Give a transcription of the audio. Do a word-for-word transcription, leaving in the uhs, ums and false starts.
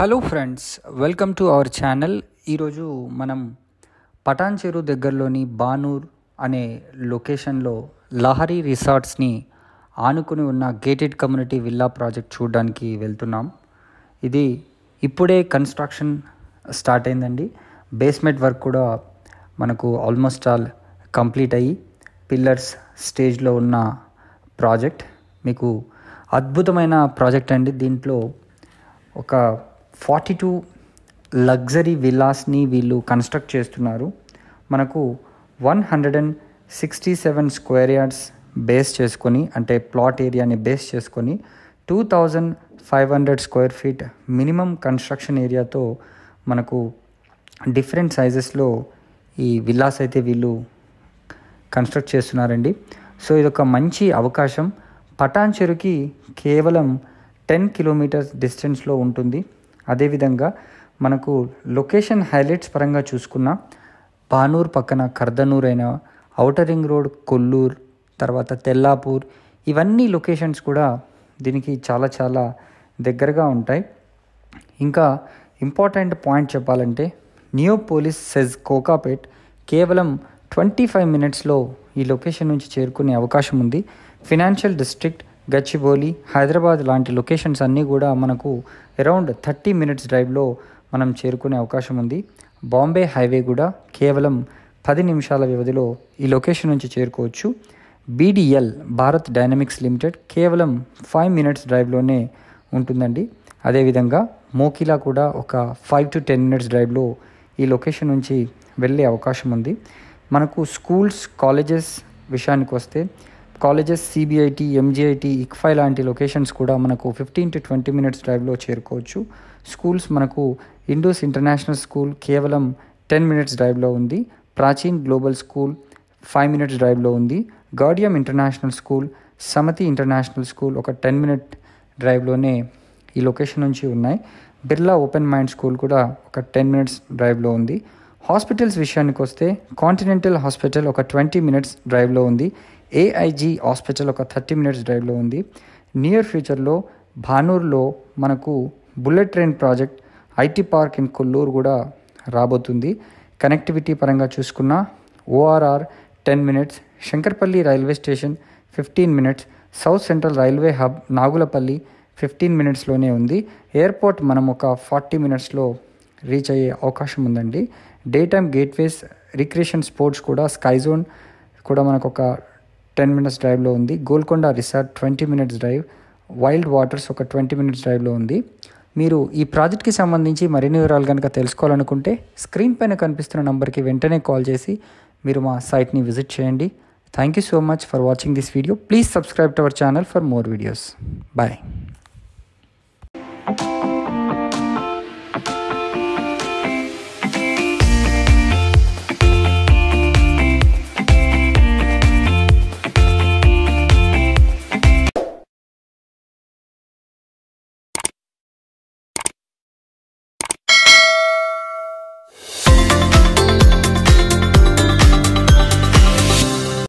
Hello friends, welcome to our channel. ఈరోజు మనం పటాన్ చెరు దగ్గరలోని భానూర్ అనే లొకేషన్లో లహరి రిసార్ట్స్ని ఆనుకుని ఉన్న గేటెడ్ కమ్యూనిటీ విల్లా ప్రాజెక్ట్ చూడడానికి వెళ్తున్నాం. ఇది ఇప్పుడే కన్స్ట్రక్షన్ స్టార్ట్ అయిందండి. బేస్మెంట్ వర్క్ కూడా మనకు ఆల్మోస్ట్ ఆల్ కంప్లీట్ అయ్యి పిల్లర్స్ స్టేజ్లో ఉన్న ప్రాజెక్ట్. మీకు అద్భుతమైన ప్రాజెక్ట్ అండి. దీంట్లో ఒక ఫార్టీ టూ లగ్జరీ విల్లాస్ని వీళ్ళు కన్స్ట్రక్ట్ చేస్తున్నారు. మనకు one hundred and sixty seven square yards base చేసుకొని, అంటే ప్లాట్ ఏరియాని బేస్ చేసుకొని, two thousand five hundred square feet minimum construction ఏరియాతో మనకు డిఫరెంట్ సైజెస్లో ఈ విల్లాస్ అయితే వీళ్ళు కన్స్ట్రక్ట్ చేస్తున్నారండి. సో ఇదొక మంచి అవకాశం. పటాన్ చెరుకి కేవలం టెన్ కిలోమీటర్స్ డిస్టెన్స్లో ఉంటుంది. అదేవిధంగా మనకు లొకేషన్ హైలైట్స్ పరంగా చూసుకున్న భానూర్ పక్కన కర్దనూర్ అయిన ఔటర్ రింగ్ రోడ్, కొల్లూర్, తర్వాత తెల్లాపూర్, ఇవన్నీ లొకేషన్స్ కూడా దీనికి చాలా చాలా దగ్గరగా ఉంటాయి. ఇంకా ఇంపార్టెంట్ పాయింట్ చెప్పాలంటే నియోపోలిస్ సెజ్ కోకా పిట్ కేవలం ట్వంటీ ఫైవ్ మినిట్స్లో ఈ లొకేషన్ నుంచి చేరుకునే అవకాశం ఉంది. ఫైనాన్షియల్ డిస్ట్రిక్ట్, గచ్చిబౌలి, హైదరాబాద్ లాంటి లొకేషన్స్ అన్నీ కూడా మనకు అరౌండ్ థర్టీ మినిట్స్ డ్రైవ్లో మనం చేరుకునే అవకాశం ఉంది. బాంబే హైవే కూడా కేవలం పది నిమిషాల వ్యవధిలో ఈ లొకేషన్ నుంచి చేరుకోవచ్చు. బీడిఎల్ భారత్ డైనమిక్స్ లిమిటెడ్ కేవలం ఫైవ్ మినిట్స్ డ్రైవ్లోనే ఉంటుందండి. అదేవిధంగా మోకిలా కూడా ఒక ఫైవ్ టు టెన్ మినిట్స్ డ్రైవ్లో ఈ లొకేషన్ నుంచి వెళ్ళే అవకాశం ఉంది. మనకు స్కూల్స్, కాలేజెస్ విషయానికి వస్తే కాలేజెస్ సిబిఐటి, ఎంజిఐటి, ఇక్ఫాయ్ లాంటి లొకేషన్స్ కూడా మనకు ఫిఫ్టీన్ టు ట్వంటీ మినిట్స్ డ్రైవ్లో చేరుకోవచ్చు. స్కూల్స్ మనకు ఇండోస్ ఇంటర్నేషనల్ స్కూల్ కేవలం టెన్ మినిట్స్ డ్రైవ్లో ఉంది. Prachin global school five minutes డ్రైవ్లో ఉంది. Gaudium international school, Samati international school ఒక టెన్ మినిట్ డ్రైవ్లోనే ఈ లొకేషన్ నుంచి ఉన్నాయి. బిర్లా ఓపెన్ మైండ్ స్కూల్ కూడా ఒక టెన్ మినిట్స్ డ్రైవ్లో ఉంది. హాస్పిటల్స్ విషయానికి వస్తే కాంటినెంటల్ హాస్పిటల్ ఒక ట్వంటీ మినిట్స్ డ్రైవ్లో ఉంది. ఏఐజీ హాస్పిటల్ ఒక థర్టీ మినిట్స్ డ్రైవ్లో ఉంది. నియర్ ఫ్యూచర్లో భానూర్లో మనకు bullet train project, IT park in Kolluru కూడా రాబోతుంది. కనెక్టివిటీ పరంగా చూసుకున్న ORR ten minutes, Shankarpalli railway station fifteen minutes, south central railway hub Nagulapalli fifteen మినిట్స్లోనే ఉంది. ఎయిర్పోర్ట్ మనం ఒక ఫార్టీ మినిట్స్లో రీచ్ అయ్యే అవకాశం ఉందండి. Day time gateways, recreation sports కూడా, స్కై జోన్ కూడా మనకు ఒక టెన్ మినిట్స్ డ్రైవ్లో ఉంది. Golconda resort twenty minutes drive, wild waters ఒక ట్వంటీ మినిట్స్ డ్రైవ్లో ఉంది. మీరు ఈ ప్రాజెక్ట్కి సంబంధించి మరిన్ని వివరాలు కనుక తెలుసుకోవాలనుకుంటే స్క్రీన్ పైన కనిపిస్తున్న నంబర్కి వెంటనే కాల్ చేసి మీరు మా సైట్ని విజిట్ చేయండి. Thank you so much for watching this video. Please subscribe to our channel for more videos. Bye.